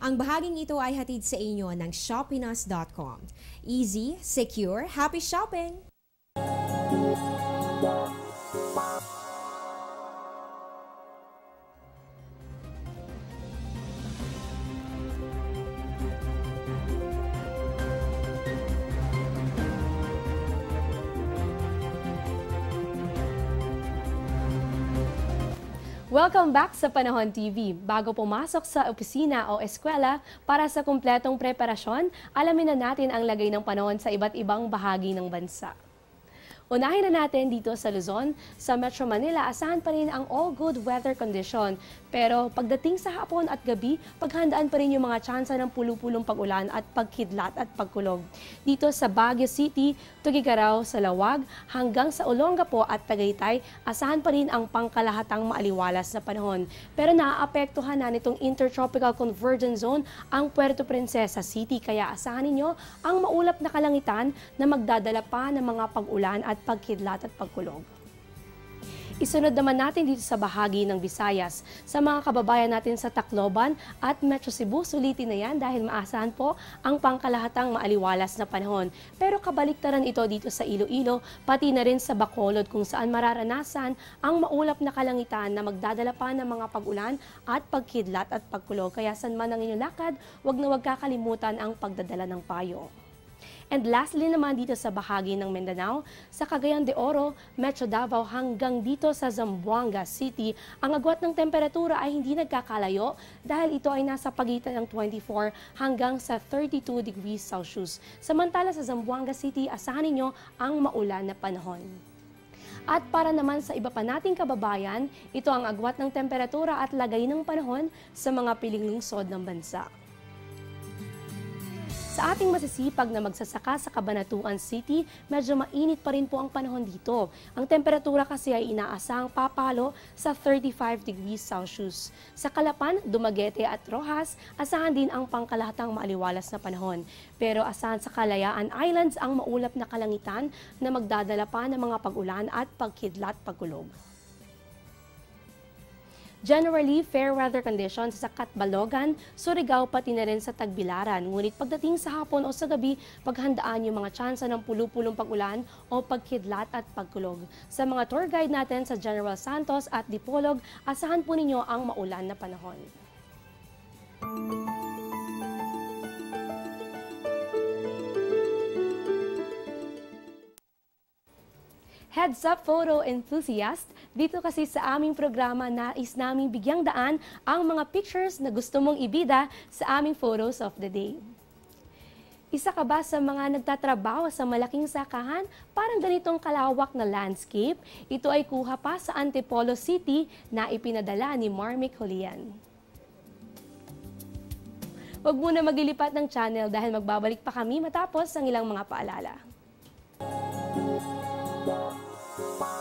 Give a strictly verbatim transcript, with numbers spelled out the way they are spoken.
Ang bahaging ito ay hatid sa inyo ng Shopinas dot com. Easy, secure, happy shopping! Welcome back sa Panahon T V. Bago pumasok sa opisina o eskwela para sa kumpletong preparasyon, alamin na natin ang lagay ng panahon sa iba't ibang bahagi ng bansa. Unahin na natin dito sa Luzon, sa Metro Manila, asahan pa rin ang all-good weather condition. Pero pagdating sa hapon at gabi, paghandaan pa rin yung mga tsansa ng pulupulong pag-ulan at pagkidlat at pagkulog. Dito sa Baguio City, Tugigaraw, Salawag, hanggang sa Olongapo at Tagaytay, asahan pa rin ang pangkalahatang maaliwalas na panahon. Pero naaapektuhan na nitong Intertropical Convergence Zone ang Puerto Princesa City, kaya asahan ninyo ang maulap na kalangitan na magdadala pa ng mga pag-ulan at pagkidlat at pagkulog. Isunod naman natin dito sa bahagi ng Visayas. Sa mga kababayan natin sa Tacloban at Metro Cebu, sulitin na yan dahil maasahan po ang pangkalahatang maaliwalas na panahon. Pero kabaliktaran ito dito sa Iloilo, pati na rin sa Bacolod kung saan mararanasan ang maulap na kalangitan na magdadala pa ng mga pag-ulan at pagkidlat at pagkulog. Kaya saan man ang inyong lakad, wag na wag kakalimutan ang pagdadala ng payo. And lastly naman dito sa bahagi ng Mindanao, sa Cagayan de Oro, Metro Davao hanggang dito sa Zamboanga City, ang agwat ng temperatura ay hindi nagkakalayo dahil ito ay nasa pagitan ng twenty-four hanggang sa thirty-two degrees Celsius. Samantala sa Zamboanga City, asahan ninyo ang maulan na panahon. At para naman sa iba pa nating kababayan, ito ang agwat ng temperatura at lagay ng panahon sa mga piling lungsod ng bansa. Sa ating masisipag na magsasaka sa Cabanatuan City, medyo mainit pa rin po ang panahon dito. Ang temperatura kasi ay inaasahang papalo sa thirty-five degrees Celsius. Sa Calapan, Dumaguete at Rojas, asahan din ang pangkalahatang maaliwalas na panahon. Pero asahan sa Kalayaan Islands ang maulap na kalangitan na magdadala pa ng mga pag-ulan at pagkidlat-pagkulog. Generally, fair weather conditions sa Katbalogan, Surigao pati na rin sa Tagbilaran. Ngunit pagdating sa hapon o sa gabi, paghandaan yung mga tsansa ng pulupulong pag-ulan o pagkidlat at pagkulog. Sa mga tour guide natin sa General Santos at Dipolog, asahan po ninyo ang maulan na panahon. Heads up photo enthusiast, dito kasi sa aming programa nais naming bigyang daan ang mga pictures na gusto mong ibida sa aming photos of the day. Isa ka ba sa mga nagtatrabaho sa malaking sakahan? Parang ganitong kalawak na landscape, ito ay kuha pa sa Antipolo City na ipinadala ni Marmik Julian. Huwag muna maglilipat ng channel dahil magbabalik pa kami matapos ang ilang mga paalala. Bye.